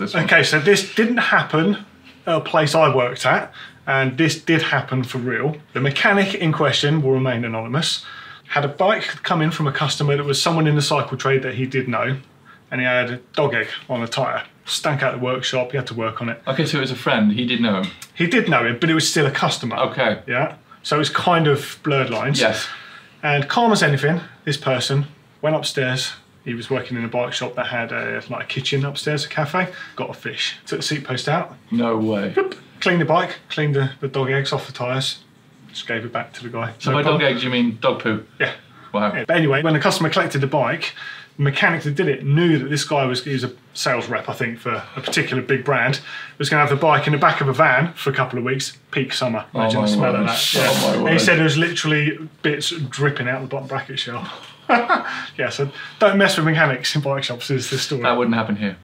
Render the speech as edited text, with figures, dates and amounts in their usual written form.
Okay, so this didn't happen at a place I worked at, and this did happen for real. The mechanic in question will remain anonymous. Had a bike come in from a customer that was someone in the cycle trade that he did know, and he had a dog egg on the tyre. Stank out the workshop, he had to work on it. Okay, so it was a friend, he did know him? He did know him, but it was still a customer. Okay. Yeah, so it's kind of blurred lines. Yes. And calm as anything, this person went upstairs. He was working in a bike shop that had like a kitchen upstairs, a cafe. Got a fish. Took the seat post out. No way. Boop. Cleaned the bike. Cleaned the dog eggs off the tyres. Just gave it back to the guy. So no by problem. Dog eggs you mean dog poo? Yeah. Wow. Yeah. But anyway, when the customer collected the bike, the mechanic that did it knew that this guy was, he was a sales rep, I think, for a particular big brand. Was going to have the bike in the back of a van for a couple of weeks, peak summer. Imagine the smell of that. Yeah. Oh my word. He said there was literally bits dripping out the bottom bracket shell. Yeah, so don't mess with mechanics in bike shops is the story. That wouldn't happen here.